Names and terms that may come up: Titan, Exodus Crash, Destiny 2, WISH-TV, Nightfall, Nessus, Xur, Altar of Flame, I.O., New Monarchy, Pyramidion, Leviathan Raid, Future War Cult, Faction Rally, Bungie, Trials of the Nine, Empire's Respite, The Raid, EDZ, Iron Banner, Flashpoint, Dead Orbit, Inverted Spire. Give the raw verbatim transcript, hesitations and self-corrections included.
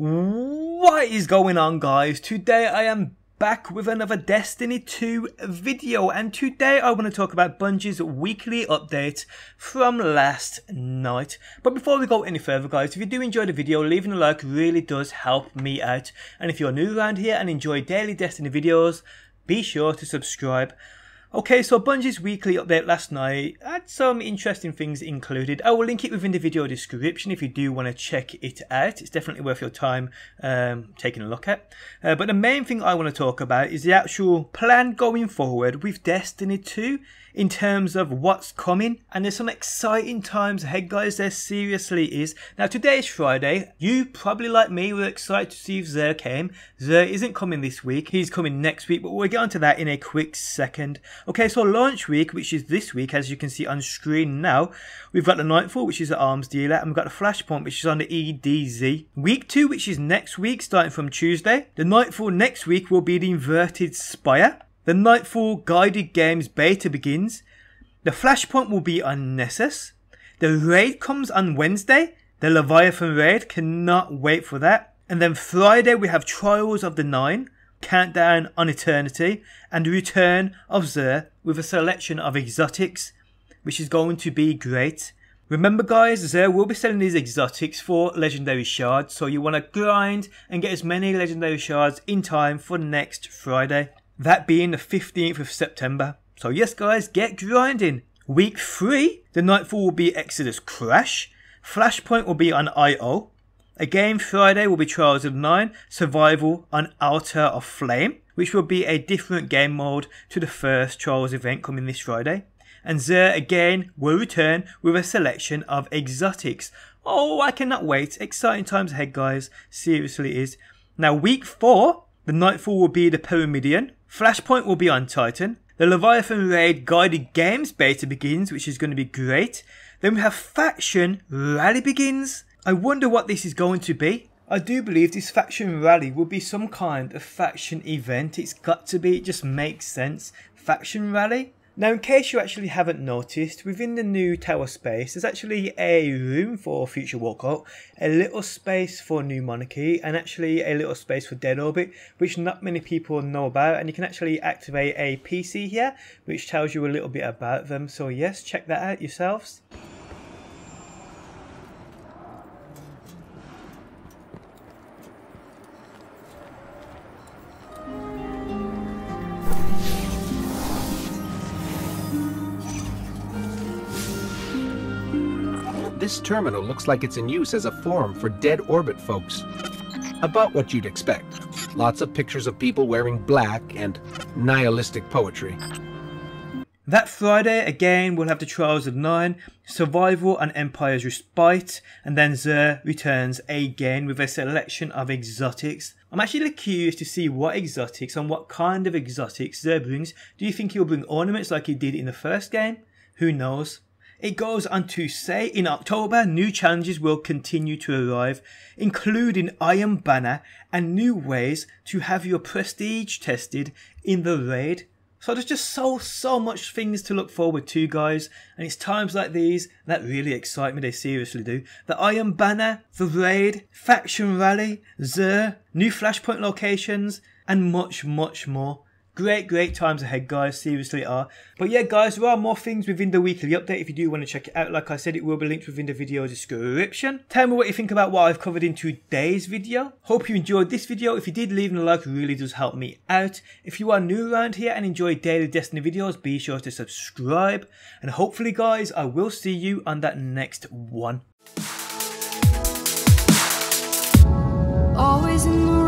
What is going on, guys? Today I am back with another Destiny two video, and today I want to talk about Bungie's weekly update from last night. But before we go any further, guys, if you do enjoy the video, leaving a like really does help me out. And if you're new around here and enjoy daily Destiny videos, be sure to subscribe. Okay, so Bungie's weekly update last night had some interesting things included. I will link it within the video description if you do want to check it out. It's definitely worth your time um, taking a look at. Uh, but the main thing I want to talk about is the actual plan going forward with Destiny two in terms of what's coming. And there's some exciting times ahead, guys. There seriously is. Now, today is Friday. You probably, like me, were excited to see if Xur came. Xur isn't coming this week. He's coming next week, but we'll get onto that in a quick second. Okay, so launch week, which is this week, as you can see on screen now, we've got the Nightfall, which is the arms dealer, and we've got the Flashpoint, which is on the E D Z. Week two, which is next week, starting from Tuesday. The Nightfall next week will be the Inverted Spire. The Nightfall Guided Games beta begins. The Flashpoint will be on Nessus. The Raid comes on Wednesday. The Leviathan Raid, cannot wait for that. And then Friday, we have Trials of the Nine, Countdown on Eternity, and the return of Xur with a selection of exotics, which is going to be great. Remember, guys, Xur will be selling these exotics for legendary shards, so you want to grind and get as many legendary shards in time for next Friday, that being the fifteenth of September. So yes, guys, get grinding. Week three, the Nightfall will be Exodus Crash. Flashpoint will be on I O Again, Friday will be Trials of Nine, Survival on Altar of Flame, which will be a different game mode to the first Trials event coming this Friday. And Xur again will return with a selection of exotics. Oh, I cannot wait. Exciting times ahead, guys. Seriously is. Now, week four, the Nightfall will be the Pyramidion. Flashpoint will be on Titan. The Leviathan Raid Guided Games beta begins, which is going to be great. Then we have Faction Rally begins. I wonder what this is going to be. I do believe this Faction Rally will be some kind of faction event. It's got to be, it just makes sense. Faction Rally. Now, in case you actually haven't noticed, within the new tower space, there's actually a room for Future War Cult, a little space for New Monarchy, and actually a little space for Dead Orbit, which not many people know about. And you can actually activate a P C here, which tells you a little bit about them. So yes, check that out yourselves. This terminal looks like it's in use as a forum for Dead Orbit folks. About what you'd expect. Lots of pictures of people wearing black and nihilistic poetry. That Friday, again, we'll have the Trials of Nine, Survival and Empire's Respite, and then Xur returns again with a selection of exotics. I'm actually curious to see what exotics and what kind of exotics Xur brings. Do you think he'll bring ornaments like he did in the first game? Who knows? It goes on to say, in October, new challenges will continue to arrive, including Iron Banner and new ways to have your prestige tested in the raid. So there's just so, so much things to look forward to, guys. And it's times like these that really excite me, they seriously do. The Iron Banner, the raid, Faction Rally, Xur, new Flashpoint locations, and much, much more. Great, great times ahead, guys. Seriously are. But yeah, guys, there are more things within the weekly update if you do want to check it out. Like I said, it will be linked within the video description. Tell me what you think about what I've covered in today's video. Hope you enjoyed this video. If you did, leaving a like really does help me out. If you are new around here and enjoy daily Destiny videos, be sure to subscribe. And hopefully, guys, I will see you on that next one. Always in the